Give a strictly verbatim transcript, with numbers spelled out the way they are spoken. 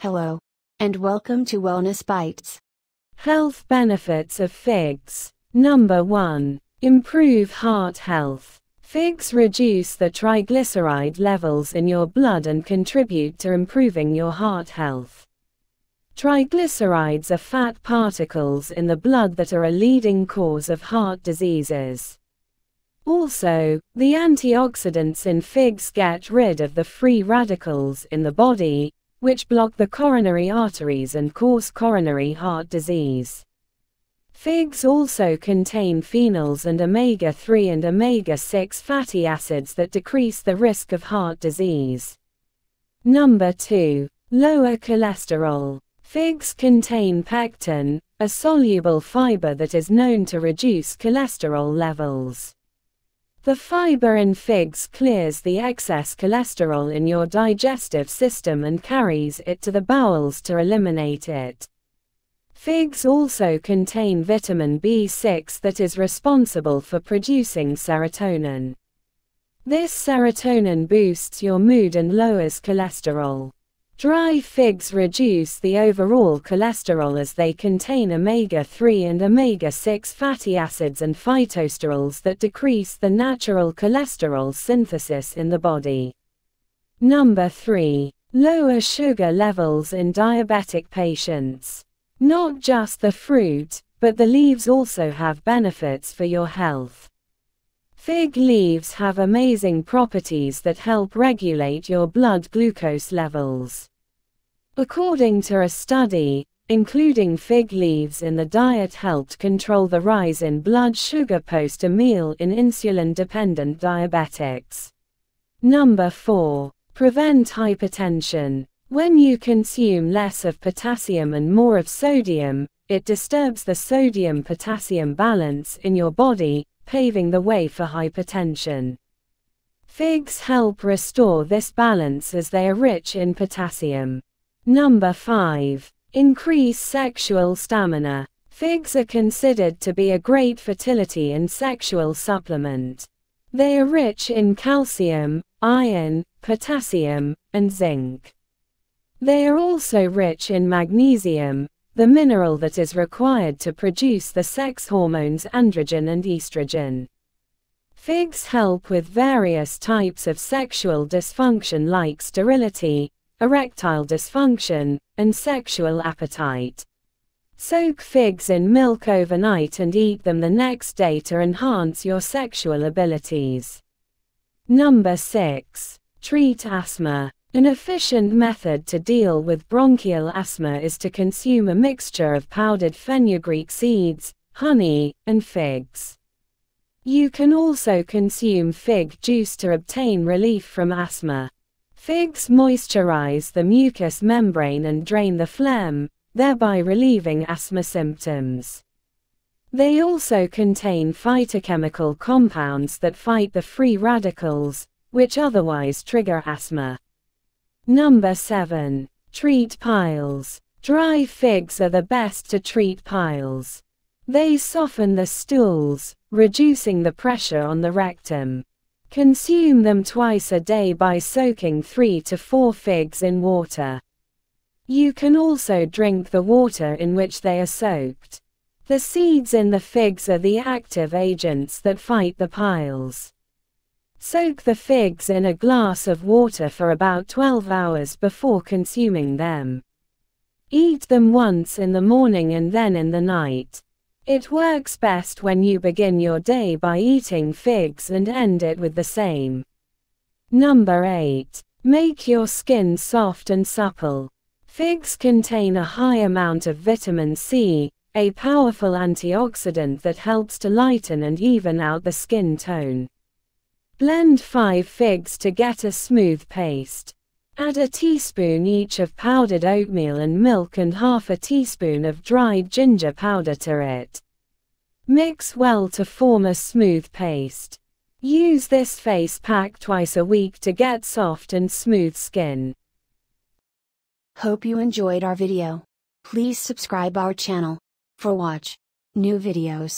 Hello, and welcome to Wellness Bites. Health benefits of figs. Number one. Improve heart health. Figs reduce the triglyceride levels in your blood and contribute to improving your heart health. Triglycerides are fat particles in the blood that are a leading cause of heart diseases. Also, the antioxidants in figs get rid of the free radicals in the body, which block the coronary arteries and cause coronary heart disease. Figs also contain phenols and omega three and omega six fatty acids that decrease the risk of heart disease. Number two. Lower cholesterol. Figs contain pectin, a soluble fiber that is known to reduce cholesterol levels. The fiber in figs clears the excess cholesterol in your digestive system and carries it to the bowels to eliminate it. Figs also contain vitamin B six that is responsible for producing serotonin. This serotonin boosts your mood and lowers cholesterol. Dry figs reduce the overall cholesterol as they contain omega three and omega six fatty acids and phytosterols that decrease the natural cholesterol synthesis in the body. Number three. Lower sugar levels in diabetic patients. Not just the fruit, but the leaves also have benefits for your health. Fig leaves have amazing properties that help regulate your blood glucose levels. According to a study, including fig leaves in the diet helped control the rise in blood sugar post a meal in insulin-dependent diabetics. Number four. Prevent hypertension. When you consume less of potassium and more of sodium, it disturbs the sodium-potassium balance in your body, paving the way for hypertension. Figs help restore this balance as they are rich in potassium. Number five. Increase sexual stamina. Figs are considered to be a great fertility and sexual supplement. They are rich in calcium, iron, potassium, and zinc. They are also rich in magnesium, the mineral that is required to produce the sex hormones androgen and estrogen. Figs help with various types of sexual dysfunction like sterility, erectile dysfunction, and sexual appetite. Soak figs in milk overnight and eat them the next day to enhance your sexual abilities. Number six. Treat asthma. An efficient method to deal with bronchial asthma is to consume a mixture of powdered fenugreek seeds, honey, and figs. You can also consume fig juice to obtain relief from asthma. Figs moisturize the mucous membrane and drain the phlegm, thereby relieving asthma symptoms. They also contain phytochemical compounds that fight the free radicals, which otherwise trigger asthma. Number seven. Treat piles. Dry figs are the best to treat piles. They soften the stools, reducing the pressure on the rectum. Consume them twice a day by soaking three to four figs in water. You can also drink the water in which they are soaked. The seeds in the figs are the active agents that fight the piles. Soak the figs in a glass of water for about twelve hours before consuming them. Eat them once in the morning and then in the night. It works best when you begin your day by eating figs and end it with the same. Number eight. Make your skin soft and supple. Figs contain a high amount of vitamin C, a powerful antioxidant that helps to lighten and even out the skin tone. Blend five figs to get a smooth paste. Add a teaspoon each of powdered oatmeal and milk and half a teaspoon of dried ginger powder to it. Mix well to form a smooth paste. Use this face pack twice a week to get soft and smooth skin. Hope you enjoyed our video. Please subscribe our channel for watch new videos.